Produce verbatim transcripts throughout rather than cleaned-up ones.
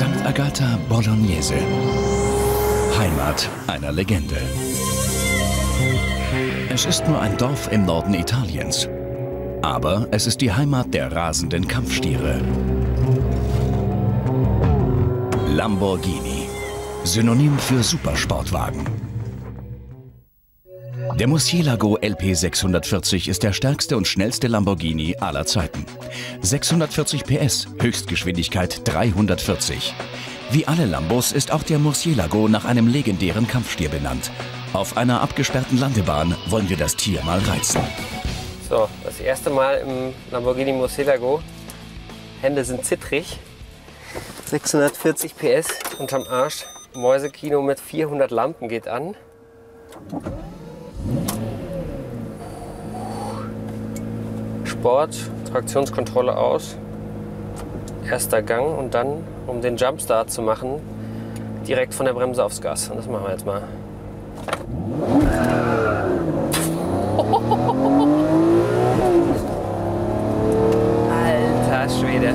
Sant'Agata Bolognese. Heimat einer Legende. Es ist nur ein Dorf im Norden Italiens. Aber es ist die Heimat der rasenden Kampfstiere. Lamborghini, Synonym für Supersportwagen. Der Murciélago L P sechshundertvierzig ist der stärkste und schnellste Lamborghini aller Zeiten. sechshundertvierzig P S, Höchstgeschwindigkeit dreihundertvierzig. Wie alle Lambos ist auch der Murciélago nach einem legendären Kampfstier benannt. Auf einer abgesperrten Landebahn wollen wir das Tier mal reizen. So, das erste Mal im Lamborghini Murciélago. Hände sind zittrig. sechshundertvierzig P S unterm Arsch. Mäusekino mit vierhundert Lampen geht an. Sport, Traktionskontrolle aus. Erster Gang und dann, um den Jumpstart zu machen, direkt von der Bremse aufs Gas. Und das machen wir jetzt mal. Alter Schwede.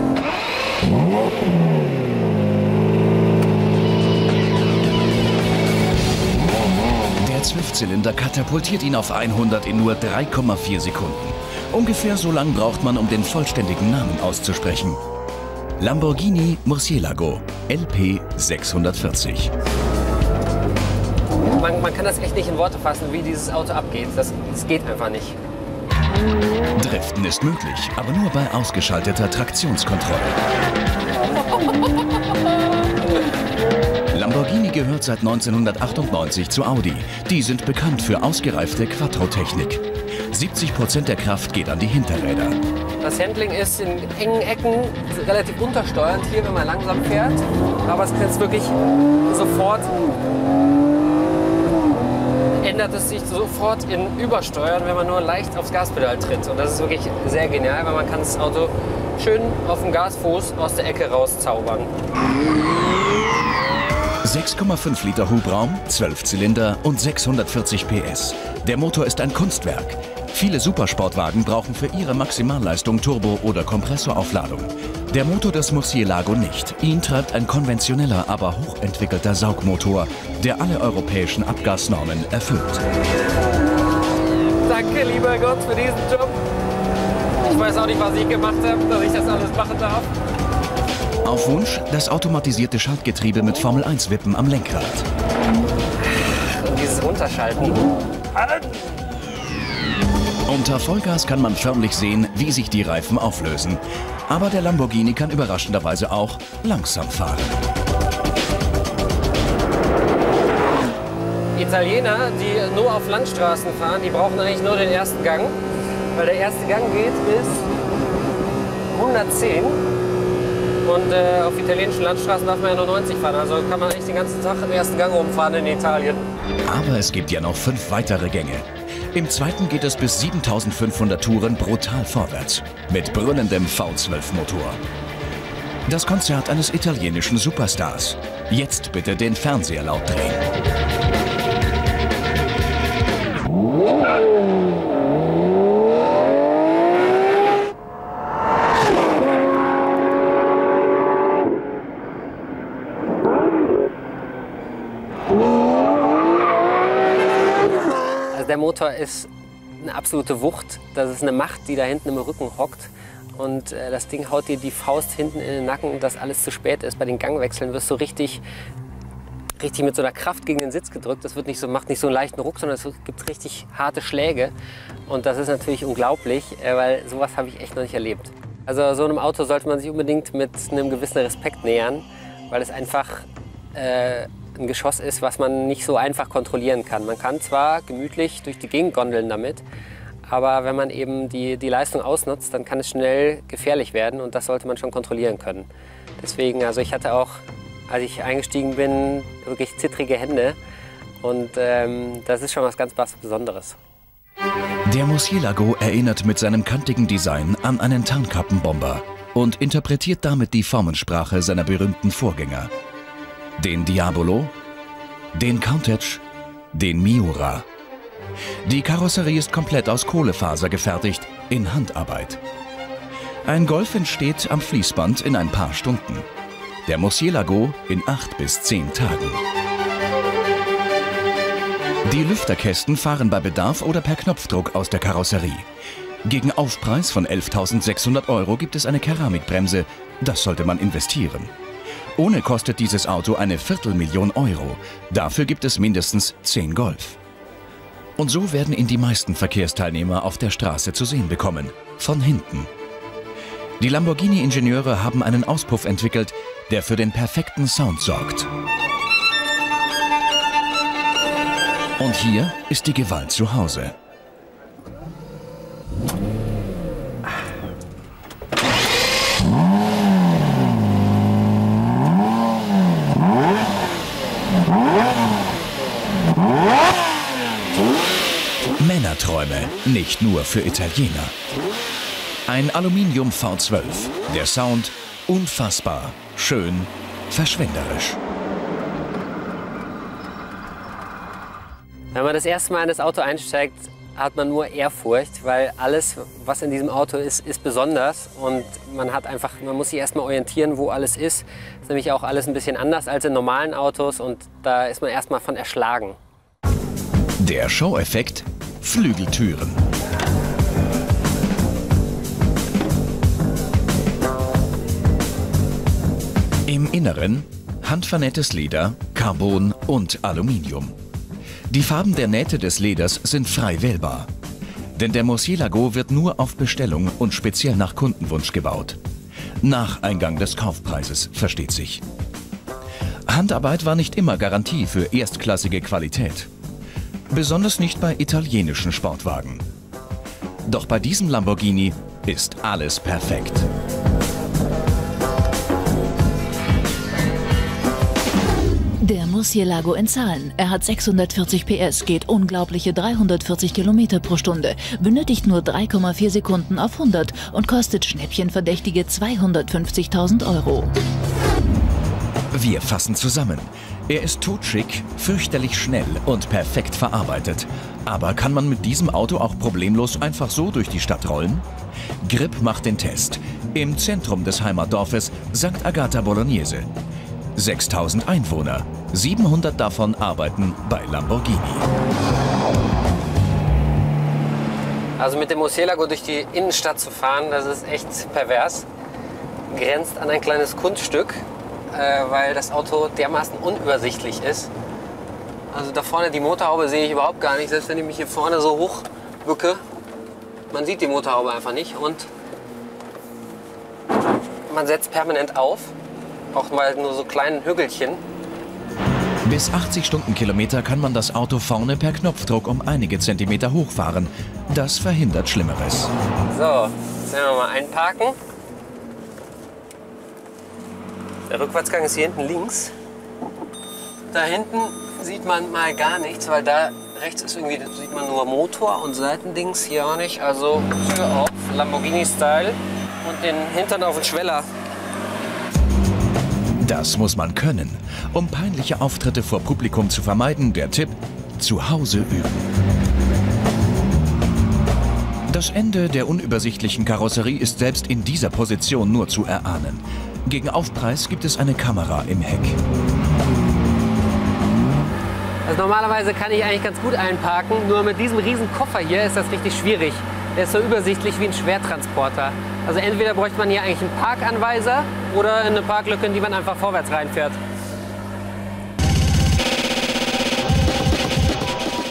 Der Zwölfzylinder katapultiert ihn auf hundert in nur drei Komma vier Sekunden. Ungefähr so lang braucht man, um den vollständigen Namen auszusprechen. Lamborghini Murciélago L P sechshundertvierzig. Man, man kann das echt nicht in Worte fassen, wie dieses Auto abgeht. Das, das geht einfach nicht. Driften ist möglich, aber nur bei ausgeschalteter Traktionskontrolle. Lamborghini gehört seit neunzehnhundertachtundneunzig zu Audi. Die sind bekannt für ausgereifte Quattro-Technik. siebzig Prozent der Kraft geht an die Hinterräder. Das Handling ist in engen Ecken relativ untersteuernd hier, wenn man langsam fährt. Aber es kann wirklich sofort... ändert es sich sofort in Übersteuern, wenn man nur leicht aufs Gaspedal tritt. Und das ist wirklich sehr genial, weil man kann das Auto schön auf dem Gasfuß aus der Ecke rauszaubern. sechs Komma fünf Liter Hubraum, zwölf Zylinder und sechshundertvierzig P S. Der Motor ist ein Kunstwerk. Viele Supersportwagen brauchen für ihre Maximalleistung Turbo- oder Kompressoraufladung. Der Motor des Murciélago nicht. Ihn treibt ein konventioneller, aber hochentwickelter Saugmotor, der alle europäischen Abgasnormen erfüllt. Danke, lieber Gott, für diesen Job. Ich weiß auch nicht, was ich gemacht habe, dass ich das alles machen darf. Auf Wunsch das automatisierte Schaltgetriebe mit Formel eins Wippen am Lenkrad. Und dieses Runterschalten. Unter Vollgas kann man förmlich sehen, wie sich die Reifen auflösen. Aber der Lamborghini kann überraschenderweise auch langsam fahren. Italiener, die nur auf Landstraßen fahren, die brauchen eigentlich nur den ersten Gang. Weil der erste Gang geht bis hundertzehn. Und äh, auf italienischen Landstraßen darf man ja nur neunzig fahren. Also kann man eigentlich den ganzen Tag im ersten Gang rumfahren in Italien. Aber es gibt ja noch fünf weitere Gänge. Im zweiten geht es bis siebentausendfünfhundert Touren brutal vorwärts, mit brüllendem V zwölf-Motor. Das Konzert eines italienischen Superstars. Jetzt bitte den Fernseher laut drehen. Der Motor ist eine absolute Wucht. Das ist eine Macht, die da hinten im Rücken hockt. Und äh, das Ding haut dir die Faust hinten in den Nacken, dass alles zu spät ist. Bei den Gangwechseln wirst du richtig, richtig mit so einer Kraft gegen den Sitz gedrückt. Das wird nicht so, macht nicht so einen leichten Ruck, sondern es gibt richtig harte Schläge. Und das ist natürlich unglaublich, äh, weil sowas habe ich echt noch nicht erlebt. Also so einem Auto sollte man sich unbedingt mit einem gewissen Respekt nähern, weil es einfach... Äh, ein Geschoss ist, was man nicht so einfach kontrollieren kann. Man kann zwar gemütlich durch die Gegend gondeln damit, aber wenn man eben die, die Leistung ausnutzt, dann kann es schnell gefährlich werden und das sollte man schon kontrollieren können. Deswegen, also ich hatte auch, als ich eingestiegen bin, wirklich zittrige Hände und ähm, das ist schon was ganz was Besonderes. Der Murciélago erinnert mit seinem kantigen Design an einen Tarnkappenbomber und interpretiert damit die Formensprache seiner berühmten Vorgänger. Den Diabolo, den Countach, den Miura. Die Karosserie ist komplett aus Kohlefaser gefertigt, in Handarbeit. Ein Golf entsteht am Fließband in ein paar Stunden. Der Murciélago in acht bis zehn Tagen. Die Lüfterkästen fahren bei Bedarf oder per Knopfdruck aus der Karosserie. Gegen Aufpreis von elftausendsechshundert Euro gibt es eine Keramikbremse. Das sollte man investieren. Ohne kostet dieses Auto eine Viertelmillion Euro. Dafür gibt es mindestens zehn Golf. Und so werden ihn die meisten Verkehrsteilnehmer auf der Straße zu sehen bekommen. Von hinten. Die Lamborghini-Ingenieure haben einen Auspuff entwickelt, der für den perfekten Sound sorgt. Und hier ist die Gewalt zu Hause. Männerträume, nicht nur für Italiener. Ein Aluminium V zwölf, der Sound unfassbar, schön, verschwenderisch. Wenn man das erste Mal in das Auto einsteigt, hat man nur Ehrfurcht, weil alles, was in diesem Auto ist, ist besonders. Und man hat einfach, man muss sich erstmal orientieren, wo alles ist. Das ist nämlich auch alles ein bisschen anders als in normalen Autos und da ist man erstmal von erschlagen. Der Show-Effekt: Flügeltüren. Im Inneren handvernähtes Leder, Carbon und Aluminium. Die Farben der Nähte des Leders sind frei wählbar. Denn der Murciélago wird nur auf Bestellung und speziell nach Kundenwunsch gebaut. Nach Eingang des Kaufpreises, versteht sich. Handarbeit war nicht immer Garantie für erstklassige Qualität. Besonders nicht bei italienischen Sportwagen. Doch bei diesem Lamborghini ist alles perfekt. Der Murciélago in Zahlen. Er hat sechshundertvierzig P S, geht unglaubliche dreihundertvierzig Kilometer pro Stunde, benötigt nur drei Komma vier Sekunden auf hundert und kostet schnäppchenverdächtige zweihundertfünfzigtausend Euro. Wir fassen zusammen. Er ist totschick, fürchterlich schnell und perfekt verarbeitet. Aber kann man mit diesem Auto auch problemlos einfach so durch die Stadt rollen? GRIP macht den Test. Im Zentrum des Heimatdorfes Sant'Agata Bolognese. sechstausend Einwohner, siebenhundert davon arbeiten bei Lamborghini. Also mit dem Murciélago durch die Innenstadt zu fahren, das ist echt pervers. Grenzt an ein kleines Kunststück, äh, weil das Auto dermaßen unübersichtlich ist. Also da vorne die Motorhaube sehe ich überhaupt gar nicht, selbst wenn ich mich hier vorne so hoch bücke. Man sieht die Motorhaube einfach nicht und man setzt permanent auf. Auch mal nur so kleinen Hügelchen. Bis achtzig Stundenkilometer kann man das Auto vorne per Knopfdruck um einige Zentimeter hochfahren. Das verhindert Schlimmeres. So, jetzt werden wir mal einparken. Der Rückwärtsgang ist hier hinten links. Da hinten sieht man mal gar nichts, weil da rechts ist irgendwie, sieht man nur Motor und Seitendings, hier auch nicht. Also Tür auf, Lamborghini-Style und den Hintern auf den Schweller. Das muss man können. Um peinliche Auftritte vor Publikum zu vermeiden, der Tipp: zu Hause üben. Das Ende der unübersichtlichen Karosserie ist selbst in dieser Position nur zu erahnen. Gegen Aufpreis gibt es eine Kamera im Heck. Also normalerweise kann ich eigentlich ganz gut einparken, nur mit diesem riesen Koffer hier ist das richtig schwierig. Der ist so übersichtlich wie ein Schwertransporter. Also entweder bräuchte man hier eigentlich einen Parkanweiser oder eine Parklücke, in die man einfach vorwärts reinfährt.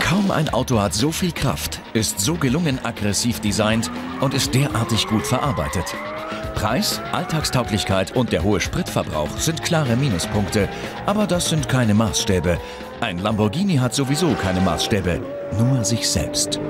Kaum ein Auto hat so viel Kraft, ist so gelungen aggressiv designt und ist derartig gut verarbeitet. Preis, Alltagstauglichkeit und der hohe Spritverbrauch sind klare Minuspunkte. Aber das sind keine Maßstäbe. Ein Lamborghini hat sowieso keine Maßstäbe, nur sich selbst.